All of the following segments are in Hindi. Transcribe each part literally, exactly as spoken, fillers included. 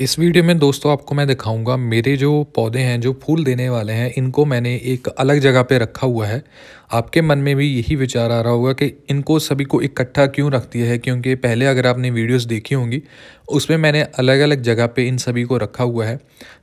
इस वीडियो में दोस्तों आपको मैं दिखाऊंगा मेरे जो पौधे हैं जो फूल देने वाले हैं इनको मैंने एक अलग जगह पे रखा हुआ है। आपके मन में भी यही विचार आ रहा होगा कि इनको सभी को इकट्ठा क्यों रख दिया है, क्योंकि पहले अगर आपने वीडियोस देखी होंगी उसमें मैंने अलग अलग जगह पे इन सभी को रखा हुआ है।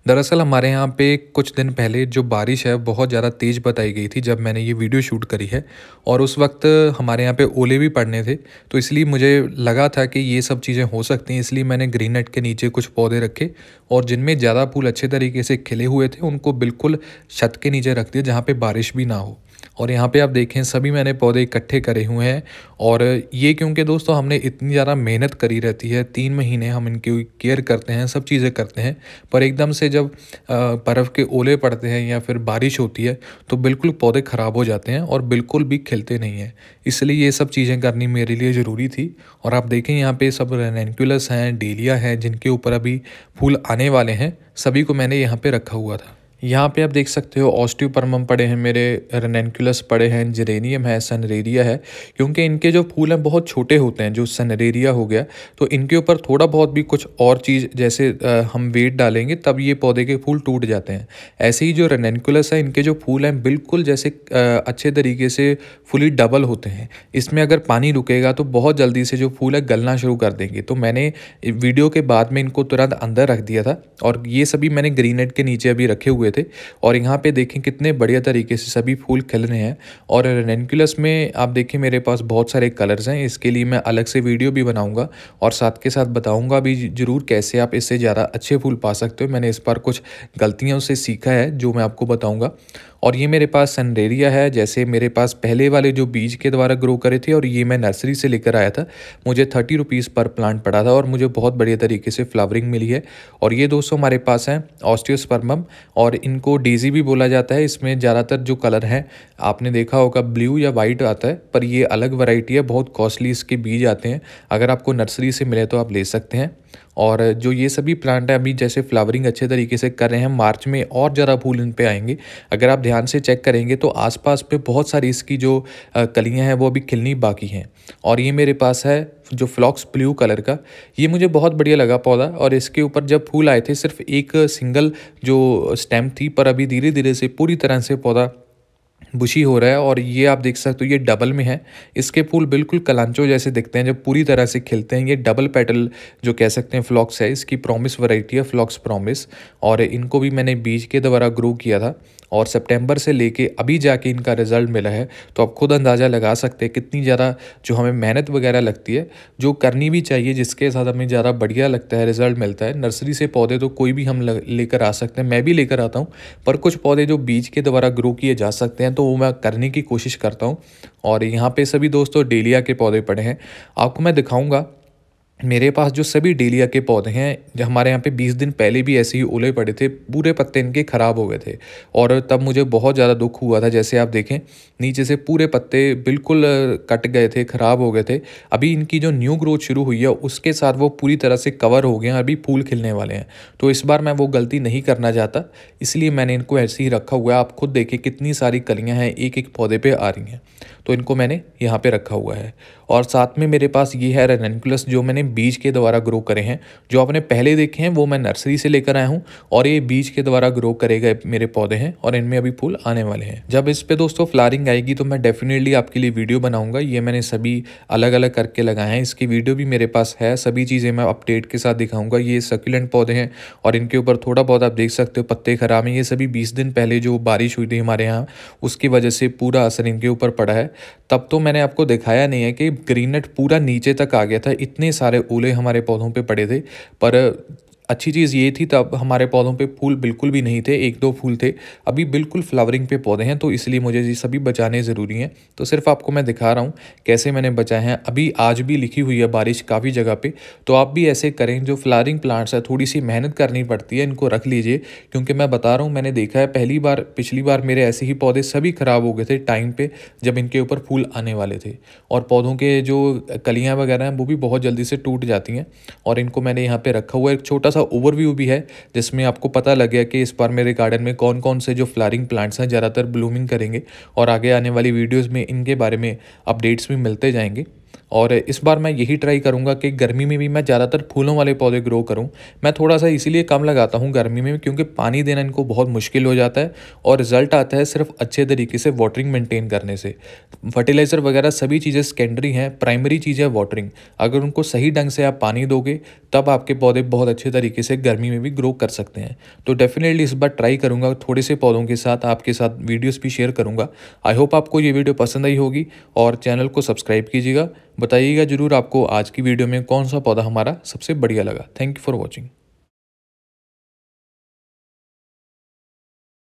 दरअसल हमारे यहाँ पे कुछ दिन पहले जो बारिश है बहुत ज़्यादा तेज़ बताई गई थी जब मैंने ये वीडियो शूट करी है, और उस वक्त हमारे यहाँ पे ओले भी पड़ने थे, तो इसलिए मुझे लगा था कि ये सब चीज़ें हो सकती हैं। इसलिए मैंने ग्रीन नेट के नीचे कुछ पौधे रखे और जिनमें ज़्यादा फूल अच्छे तरीके से खिले हुए थे उनको बिल्कुल छत के नीचे रख दिया जहाँ पे बारिश भी ना हो। और यहाँ पे आप देखें सभी मैंने पौधे इकट्ठे करे हुए हैं, और ये क्योंकि दोस्तों हमने इतनी ज़्यादा मेहनत करी रहती है, तीन महीने हम इनकी केयर करते हैं, सब चीज़ें करते हैं, पर एकदम से जब बर्फ़ के ओले पड़ते हैं या फिर बारिश होती है तो बिल्कुल पौधे ख़राब हो जाते हैं और बिल्कुल भी खिलते नहीं हैं। इसलिए ये सब चीज़ें करनी मेरे लिए ज़रूरी थी। और आप देखें यहाँ पर सब रेनैनक्यूलस हैं, डेलिया हैं, जिनके ऊपर अभी फूल आने वाले हैं, सभी को मैंने यहाँ पर रखा हुआ था। यहाँ पे आप देख सकते हो ऑस्टियोपर्मम पड़े हैं मेरे, रेनैनक्यूलस पड़े हैं, जेरेनियम है, सनरेरिया है, क्योंकि इनके जो फूल हैं बहुत छोटे होते हैं। जो सनरेरिया हो गया तो इनके ऊपर थोड़ा बहुत भी कुछ और चीज़ जैसे हम वेट डालेंगे तब ये पौधे के फूल टूट जाते हैं। ऐसे ही जो रेनैनक्यूलस है इनके जो फूल हैं बिल्कुल जैसे अच्छे तरीके से फुली डबल होते हैं, इसमें अगर पानी रुकेगा तो बहुत जल्दी से जो फूल है गलना शुरू कर देंगे। तो मैंने वीडियो के बाद में इनको तुरंत अंदर रख दिया था, और ये सभी मैंने ग्रीन नेट के नीचे अभी रखे हुए थे। और यहाँ पे देखें कितने बढ़िया तरीके से सभी फूल खिल रहे हैं। और रेनैनक्यूलस में आप देखें मेरे पास बहुत सारे कलर्स हैं, इसके लिए मैं अलग से वीडियो भी बनाऊंगा और साथ के साथ बताऊंगा भी ज़रूर कैसे आप इससे ज़्यादा अच्छे फूल पा सकते हो। मैंने इस बार कुछ गलतियों से सीखा है जो मैं आपको बताऊँगा। और ये मेरे पास सनरेरिया है, जैसे मेरे पास पहले वाले जो बीज के द्वारा ग्रो करे थे, और ये मैं नर्सरी से लेकर आया था, मुझे थर्टी रुपीज़ पर प्लांट पड़ा था और मुझे बहुत बढ़िया तरीके से फ्लावरिंग मिली है। और ये दोस्तों हमारे पास हैं ऑस्टियोस्पर्मम, और इनको डेजी भी बोला जाता है। इसमें ज़्यादातर जो कलर हैं आपने देखा होगा ब्लू या वाइट आता है, पर ये अलग वैरायटी है, बहुत कॉस्टली इसके बीज आते हैं, अगर आपको नर्सरी से मिले तो आप ले सकते हैं। और जो ये सभी प्लांट हैं अभी जैसे फ्लावरिंग अच्छे तरीके से कर रहे हैं, मार्च में और ज़्यादा फूल इन पे आएंगे। अगर आप ध्यान से चेक करेंगे तो आसपास पे बहुत सारी इसकी जो कलियां हैं वो अभी खिलनी बाकी हैं। और ये मेरे पास है जो फ्लॉक्स ब्लू कलर का, ये मुझे बहुत बढ़िया लगा पौधा, और इसके ऊपर जब फूल आए थे सिर्फ एक सिंगल जो स्टेम थी, पर अभी धीरे धीरे से पूरी तरह से पौधा बुशी हो रहा है। और ये आप देख सकते हो ये डबल में है, इसके फूल बिल्कुल कलांचो जैसे दिखते हैं जब पूरी तरह से खिलते हैं। ये डबल पेटल जो कह सकते हैं फ्लॉक्स है, इसकी प्रॉमिस वैरायटी है, फ्लॉक्स प्रॉमिस, और इनको भी मैंने बीज के द्वारा ग्रो किया था और सितंबर से लेके अभी जाके इनका रिज़ल्ट मिला है। तो आप खुद अंदाज़ा लगा सकते हैं कितनी ज़्यादा जो हमें मेहनत वगैरह लगती है, जो करनी भी चाहिए, जिसके साथ हमें ज़्यादा बढ़िया लगता है रिज़ल्ट मिलता है। नर्सरी से पौधे तो कोई भी हम लेकर आ सकते हैं, मैं भी लेकर आता हूँ, पर कुछ पौधे जो बीज के द्वारा ग्रो किए जा सकते हैं तो वो मैं करने की कोशिश करता हूँ। और यहाँ पर सभी दोस्तों डेलिया के पौधे पड़े हैं, आपको मैं दिखाऊँगा। मेरे पास जो सभी डेलिया के पौधे हैं, हमारे यहाँ पे बीस दिन पहले भी ऐसे ही ओले पड़े थे, पूरे पत्ते इनके ख़राब हो गए थे, और तब मुझे बहुत ज़्यादा दुख हुआ था। जैसे आप देखें नीचे से पूरे पत्ते बिल्कुल कट गए थे, ख़राब हो गए थे। अभी इनकी जो न्यू ग्रोथ शुरू हुई है उसके साथ वो पूरी तरह से कवर हो गए हैं, अभी फूल खिलने वाले हैं। तो इस बार मैं वो गलती नहीं करना चाहता, इसलिए मैंने इनको ऐसे ही रखा हुआ है। आप खुद देखें कितनी सारी कलियाँ हैं एक एक पौधे पर आ रही हैं, तो इनको मैंने यहाँ पर रखा हुआ है। और साथ में मेरे पास ये है रेनैनक्यूलस, जो मैंने बीज के द्वारा ग्रो करे हैं। जो आपने पहले देखे हैं वो मैं नर्सरी से लेकर आया हूं, और ये बीज के द्वारा ग्रो करे गए मेरे पौधे हैं, और इनमें अभी फूल आने वाले हैं। जब इस पे दोस्तों फ्लावरिंग आएगी तो मैं डेफिनेटली आपके लिए वीडियो बनाऊंगा। ये मैंने सभी अलग अलग करके लगाए हैं, इसकी वीडियो भी मेरे पास है, सभी चीज़ें मैं अपडेट के साथ दिखाऊँगा। ये सक्यूलेंट पौधे हैं और इनके ऊपर थोड़ा बहुत आप देख सकते हो पत्ते ख़राब हैं। ये सभी बीस दिन पहले जो बारिश हुई थी हमारे यहाँ उसकी वजह से पूरा असर इनके ऊपर पड़ा है। तब तो मैंने आपको दिखाया नहीं है कि ग्रीन नेट पूरा नीचे तक आ गया था, इतने सारे ओले हमारे पौधों पे पड़े थे। पर अच्छी चीज़ ये थी तब हमारे पौधों पे फूल बिल्कुल भी नहीं थे, एक दो फूल थे, अभी बिल्कुल फ्लावरिंग पे पौधे हैं, तो इसलिए मुझे ये सभी बचाने ज़रूरी हैं। तो सिर्फ आपको मैं दिखा रहा हूँ कैसे मैंने बचाए हैं। अभी आज भी लिखी हुई है बारिश काफ़ी जगह पे, तो आप भी ऐसे करें। जो फ्लावरिंग प्लांट्स है थोड़ी सी मेहनत करनी पड़ती है, इनको रख लीजिए, क्योंकि मैं बता रहा हूँ मैंने देखा है पहली बार, पिछली बार मेरे ऐसे ही पौधे सभी ख़राब हो गए थे टाइम पर जब इनके ऊपर फूल आने वाले थे। और पौधों के जो कलियाँ वगैरह हैं वो भी बहुत जल्दी से टूट जाती हैं। और इनको मैंने यहाँ पर रखा हुआ एक छोटा सा ओवरव्यू भी है जिसमें आपको पता लग गया कि इस बार मेरे गार्डन में कौन कौन से जो फ्लावरिंग प्लांट्स हैं ज़्यादातर ब्लूमिंग करेंगे, और आगे आने वाली वीडियोस में इनके बारे में अपडेट्स भी मिलते जाएंगे। और इस बार मैं यही ट्राई करूँगा कि गर्मी में भी मैं ज़्यादातर फूलों वाले पौधे ग्रो करूँ। मैं थोड़ा सा इसीलिए कम लगाता हूँ गर्मी में क्योंकि पानी देना इनको बहुत मुश्किल हो जाता है और रिज़ल्ट आता है सिर्फ अच्छे तरीके से वाटरिंग मेंटेन करने से। फर्टिलाइज़र वगैरह सभी चीज़ें सेकेंडरी हैं, प्राइमरी चीज़ है वाटरिंग। अगर उनको सही ढंग से आप पानी दोगे तब आपके पौधे बहुत अच्छे तरीके से गर्मी में भी ग्रो कर सकते हैं। तो डेफिनेटली इस बार ट्राई करूँगा थोड़े से पौधों के साथ, आपके साथ वीडियोस भी शेयर करूँगा। आई होप आपको ये वीडियो पसंद आई होगी और चैनल को सब्सक्राइब कीजिएगा। बताइएगा ज़रूर आपको आज की वीडियो में कौन सा पौधा हमारा सबसे बढ़िया लगा। Thank you for watching.